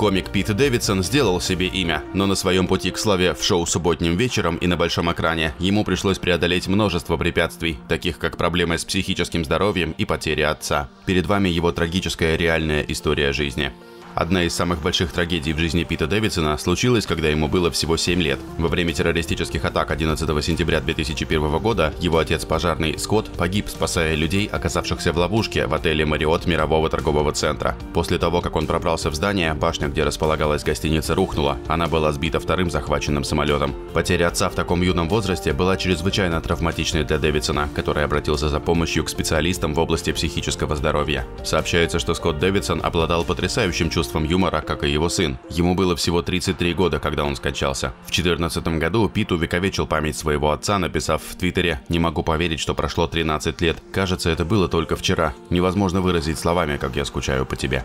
Комик Пит Дэвидсон сделал себе имя, но на своем пути к славе в шоу «Субботним вечером» и на большом экране ему пришлось преодолеть множество препятствий, таких как проблемы с психическим здоровьем и потеря отца. Перед вами его трагическая реальная история жизни. Одна из самых больших трагедий в жизни Пита Дэвидсона случилась, когда ему было всего 7 лет. Во время террористических атак 11 сентября 2001 года его отец, пожарный Скотт, погиб, спасая людей, оказавшихся в ловушке в отеле Marriott мирового торгового центра. После того, как он пробрался в здание, башня, где располагалась гостиница, рухнула. Она была сбита вторым захваченным самолетом. Потеря отца в таком юном возрасте была чрезвычайно травматичной для Дэвидсона, который обратился за помощью к специалистам в области психического здоровья. Сообщается, что Скотт Дэвидсон обладал потрясающим чувством юмора, как и его сын. Ему было всего 33 года, когда он скончался. В 2014 году Пит увековечил память своего отца, написав в Твиттере: «Не могу поверить, что прошло 13 лет. Кажется, это было только вчера. Невозможно выразить словами, как я скучаю по тебе».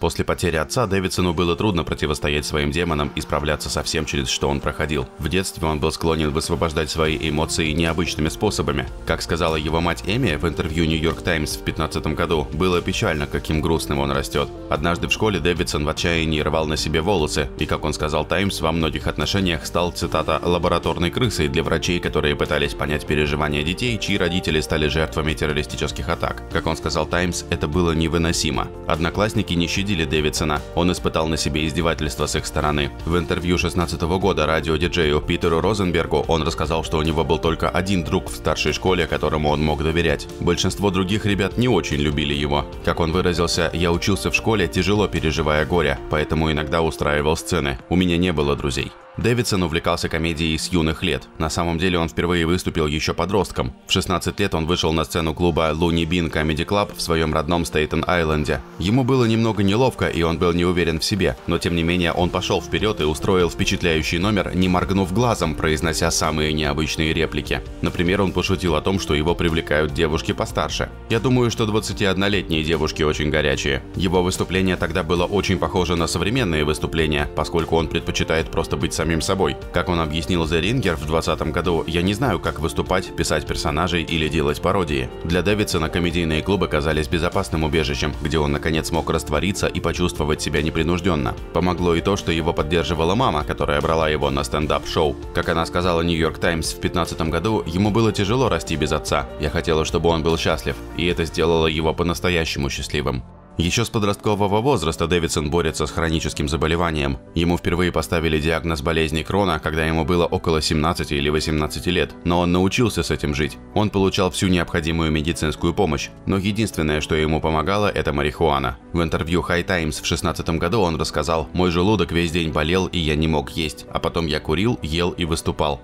После потери отца Дэвидсону было трудно противостоять своим демонам и справляться со всем, через что он проходил. В детстве он был склонен высвобождать свои эмоции необычными способами. Как сказала его мать Эми в интервью New York Times в 2015 году, было печально, каким грустным он растет. Однажды в школе Дэвидсон в отчаянии рвал на себе волосы и, как он сказал Times, во многих отношениях стал, цитата, «лабораторной крысой» для врачей, которые пытались понять переживания детей, чьи родители стали жертвами террористических атак. Как он сказал Times, это было невыносимо. Одноклассники не щадили Дэвидсона. Он испытал на себе издевательства с их стороны. В интервью 2016 года радиодиджею Питеру Розенбергу он рассказал, что у него был только один друг в старшей школе, которому он мог доверять. Большинство других ребят не очень любили его. Как он выразился, «я учился в школе, тяжело переживая горе, поэтому иногда устраивал сцены. У меня не было друзей». Дэвидсон увлекался комедией с юных лет. На самом деле он впервые выступил еще подростком. В 16 лет он вышел на сцену клуба Looney Bean Comedy Club в своем родном Стейтен-Айленде. Ему было немного неловко, и он был не уверен в себе, но тем не менее он пошел вперед и устроил впечатляющий номер, не моргнув глазом, произнося самые необычные реплики. Например, он пошутил о том, что его привлекают девушки постарше. «Я думаю, что 21-летние девушки очень горячие». Его выступление тогда было очень похоже на современные выступления, поскольку он предпочитает просто быть самим собой. Как он объяснил The Ringer в 2020 году, «Я не знаю, как выступать, писать персонажей или делать пародии». Для Дэвидсона комедийные клубы казались безопасным убежищем, где он наконец мог раствориться и почувствовать себя непринужденно. Помогло и то, что его поддерживала мама, которая брала его на стендап-шоу. Как она сказала New York Times в 2015 году, «Ему было тяжело расти без отца. Я хотела, чтобы он был счастлив, и это сделало его по-настоящему счастливым». Еще с подросткового возраста Дэвидсон борется с хроническим заболеванием. Ему впервые поставили диагноз болезни Крона, когда ему было около 17 или 18 лет, но он научился с этим жить. Он получал всю необходимую медицинскую помощь, но единственное, что ему помогало, это марихуана. В интервью High Times в 2016 году он рассказал: «Мой желудок весь день болел, и я не мог есть, а потом я курил, ел и выступал».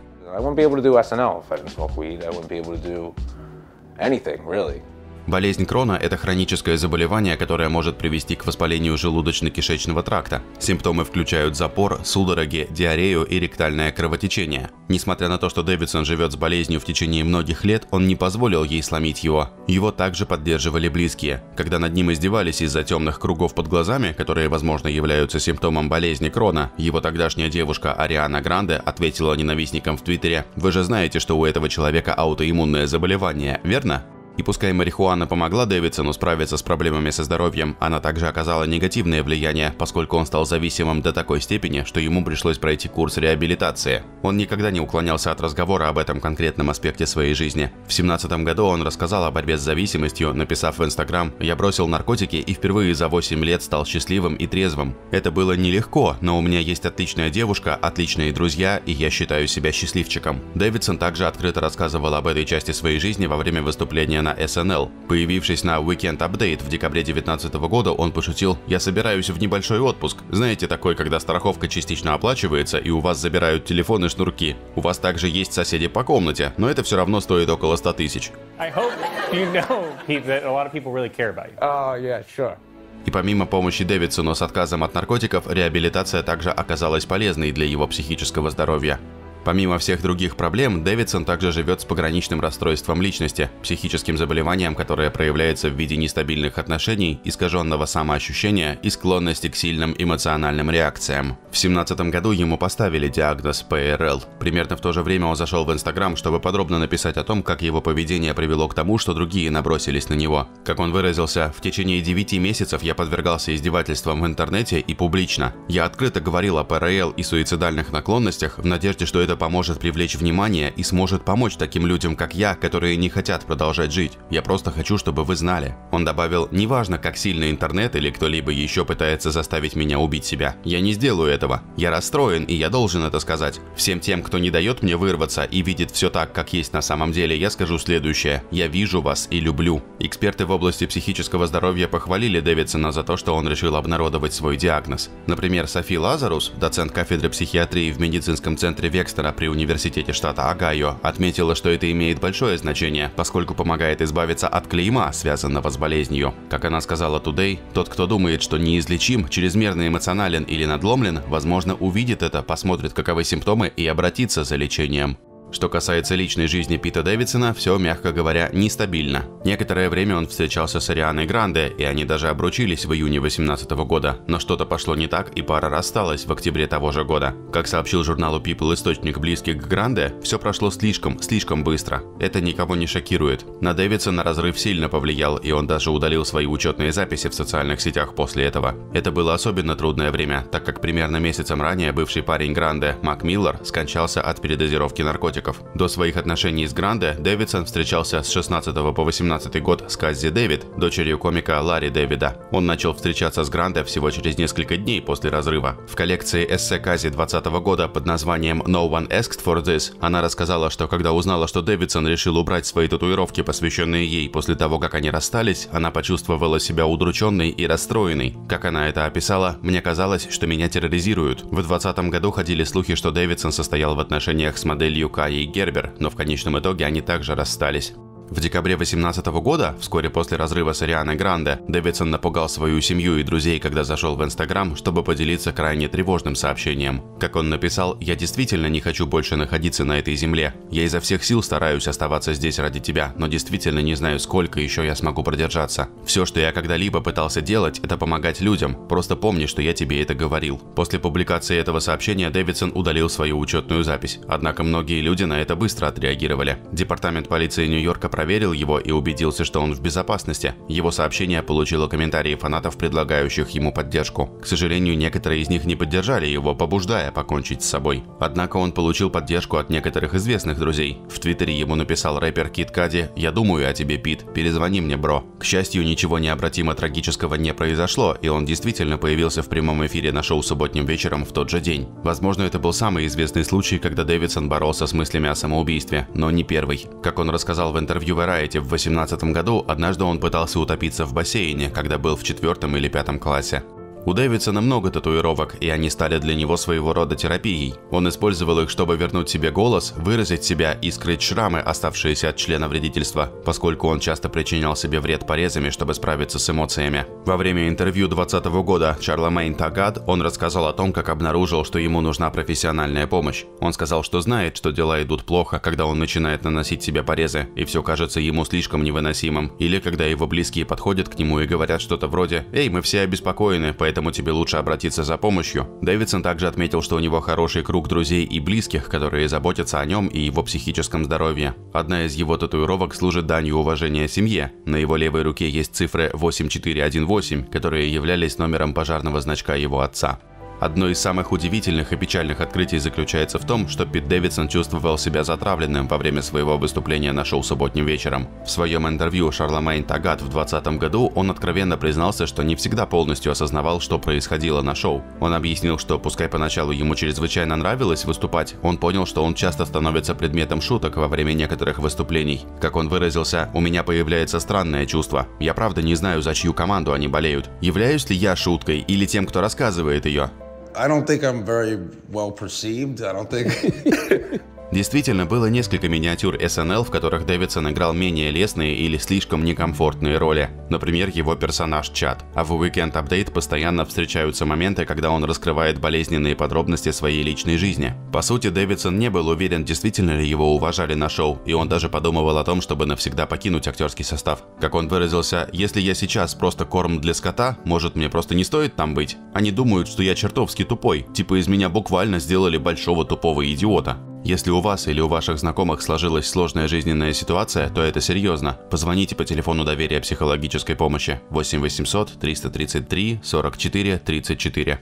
Болезнь Крона – это хроническое заболевание, которое может привести к воспалению желудочно-кишечного тракта. Симптомы включают запор, судороги, диарею и ректальное кровотечение. Несмотря на то, что Дэвидсон живет с болезнью в течение многих лет, он не позволил ей сломить его. Его также поддерживали близкие. Когда над ним издевались из-за темных кругов под глазами, которые, возможно, являются симптомом болезни Крона, его тогдашняя девушка Ариана Гранде ответила ненавистникам в Твиттере: «Вы же знаете, что у этого человека аутоиммунное заболевание, верно?» И пускай марихуана помогла Дэвидсону справиться с проблемами со здоровьем, она также оказала негативное влияние, поскольку он стал зависимым до такой степени, что ему пришлось пройти курс реабилитации. Он никогда не уклонялся от разговора об этом конкретном аспекте своей жизни. В 2017 году он рассказал о борьбе с зависимостью, написав в Instagram: «Я бросил наркотики и впервые за 8 лет стал счастливым и трезвым. Это было нелегко, но у меня есть отличная девушка, отличные друзья, и я считаю себя счастливчиком». Дэвидсон также открыто рассказывал об этой части своей жизни во время выступления на SNL. Появившись на Weekend Update в декабре 2019 года, он пошутил: «Я собираюсь в небольшой отпуск. Знаете, такой, когда страховка частично оплачивается и у вас забирают телефон и шнурки. У вас также есть соседи по комнате, но это все равно стоит около 100 000». И помимо помощи Дэвидсону с отказом от наркотиков, реабилитация также оказалась полезной для его психического здоровья. Помимо всех других проблем, Дэвидсон также живет с пограничным расстройством личности, психическим заболеванием, которое проявляется в виде нестабильных отношений, искаженного самоощущения и склонности к сильным эмоциональным реакциям. В 2017 году ему поставили диагноз ПРЛ. Примерно в то же время он зашел в Инстаграм, чтобы подробно написать о том, как его поведение привело к тому, что другие набросились на него. Как он выразился, в течение 9 месяцев я подвергался издевательствам в интернете и публично. Я открыто говорил о ПРЛ и суицидальных наклонностях в надежде, что это поможет привлечь внимание и сможет помочь таким людям, как я, которые не хотят продолжать жить. Я просто хочу, чтобы вы знали. Он добавил, неважно, как сильно интернет или кто-либо еще пытается заставить меня убить себя. Я не сделаю этого. Я расстроен, и я должен это сказать. Всем тем, кто не дает мне вырваться и видит все так, как есть на самом деле, я скажу следующее. Я вижу вас и люблю. Эксперты в области психического здоровья похвалили Дэвидсона за то, что он решил обнародовать свой диагноз. Например, Софи Лазарус, доцент кафедры психиатрии в медицинском центре Векста при университете штата Огайо, отметила, что это имеет большое значение, поскольку помогает избавиться от клейма, связанного с болезнью. Как она сказала Today, тот, кто думает, что неизлечим, чрезмерно эмоционален или надломлен, возможно, увидит это, посмотрит, каковы симптомы и обратится за лечением. Что касается личной жизни Пита Дэвидсона, все, мягко говоря, нестабильно. Некоторое время он встречался с Арианой Гранде, и они даже обручились в июне 2018 года, но что-то пошло не так, и пара рассталась в октябре того же года. Как сообщил журналу People источник, близкий к Гранде, все прошло слишком быстро. Это никого не шокирует. На Дэвидсона разрыв сильно повлиял, и он даже удалил свои учетные записи в социальных сетях после этого. Это было особенно трудное время, так как примерно месяцем ранее бывший парень Гранде, Мак Миллер, скончался от передозировки наркотиков. До своих отношений с Гранде Дэвидсон встречался с 16 по 18 год с Каззи Дэвид, дочерью комика Ларри Дэвида. Он начал встречаться с Гранде всего через несколько дней после разрыва. В коллекции эссе Каззи 2020 года под названием No One Asked For This она рассказала, что когда узнала, что Дэвидсон решил убрать свои татуировки, посвященные ей, после того, как они расстались, она почувствовала себя удрученной и расстроенной. Как она это описала, «Мне казалось, что меня терроризируют». В 2020 году ходили слухи, что Дэвидсон состоял в отношениях с моделью Кай Гербер, но в конечном итоге они также расстались. В декабре 2018 года, вскоре после разрыва с Арианой Гранде, Дэвидсон напугал свою семью и друзей, когда зашел в Инстаграм, чтобы поделиться крайне тревожным сообщением. Как он написал, «Я действительно не хочу больше находиться на этой земле. Я изо всех сил стараюсь оставаться здесь ради тебя, но действительно не знаю, сколько еще я смогу продержаться. Все, что я когда-либо пытался делать, это помогать людям. Просто помни, что я тебе это говорил». После публикации этого сообщения Дэвидсон удалил свою учетную запись. Однако многие люди на это быстро отреагировали. Департамент полиции Нью-Йорка проверил его и убедился, что он в безопасности. Его сообщение получило комментарии фанатов, предлагающих ему поддержку. К сожалению, некоторые из них не поддержали его, побуждая покончить с собой. Однако он получил поддержку от некоторых известных друзей. В Твиттере ему написал рэпер Кит Кади «Я думаю о тебе, Пит, перезвони мне, бро». К счастью, ничего необратимо трагического не произошло, и он действительно появился в прямом эфире на шоу «Субботним вечером» в тот же день. Возможно, это был самый известный случай, когда Дэвидсон боролся с мыслями о самоубийстве, но не первый. Как он рассказал в интервью Variety в 2018 году, однажды он пытался утопиться в бассейне, когда был в 4-м или 5-м классе. У Дэвидсона много татуировок, и они стали для него своего рода терапией. Он использовал их, чтобы вернуть себе голос, выразить себя и скрыть шрамы, оставшиеся от члена вредительства, поскольку он часто причинял себе вред порезами, чтобы справиться с эмоциями. Во время интервью 2020 года Шарламейн Тагод он рассказал о том, как обнаружил, что ему нужна профессиональная помощь. Он сказал, что знает, что дела идут плохо, когда он начинает наносить себе порезы, и все кажется ему слишком невыносимым, или когда его близкие подходят к нему и говорят что-то вроде «Эй, мы все обеспокоены, поэтому тебе лучше обратиться за помощью». Дэвидсон также отметил, что у него хороший круг друзей и близких, которые заботятся о нем и его психическом здоровье. Одна из его татуировок служит данью уважения семье. На его левой руке есть цифры 8418, которые являлись номером пожарного значка его отца. Одно из самых удивительных и печальных открытий заключается в том, что Пит Дэвидсон чувствовал себя затравленным во время своего выступления на шоу «Субботним вечером». В своем интервью Шарламейн Тагод в 2020 году он откровенно признался, что не всегда полностью осознавал, что происходило на шоу. Он объяснил, что пускай поначалу ему чрезвычайно нравилось выступать, он понял, что он часто становится предметом шуток во время некоторых выступлений. Как он выразился, «У меня появляется странное чувство. Я правда не знаю, за чью команду они болеют. Являюсь ли я шуткой или тем, кто рассказывает ее?» I don't think I'm very well perceived. I don't think Действительно, было несколько миниатюр SNL, в которых Дэвидсон играл менее лестные или слишком некомфортные роли, например, его персонаж Чад. А в Weekend Update постоянно встречаются моменты, когда он раскрывает болезненные подробности своей личной жизни. По сути, Дэвидсон не был уверен, действительно ли его уважали на шоу, и он даже подумывал о том, чтобы навсегда покинуть актерский состав. Как он выразился, «Если я сейчас просто корм для скота, может, мне просто не стоит там быть? Они думают, что я чертовски тупой, типа из меня буквально сделали большого тупого идиота». Если у вас или у ваших знакомых сложилась сложная жизненная ситуация, то это серьезно. Позвоните по телефону доверия психологической помощи 8 800 333 44 34.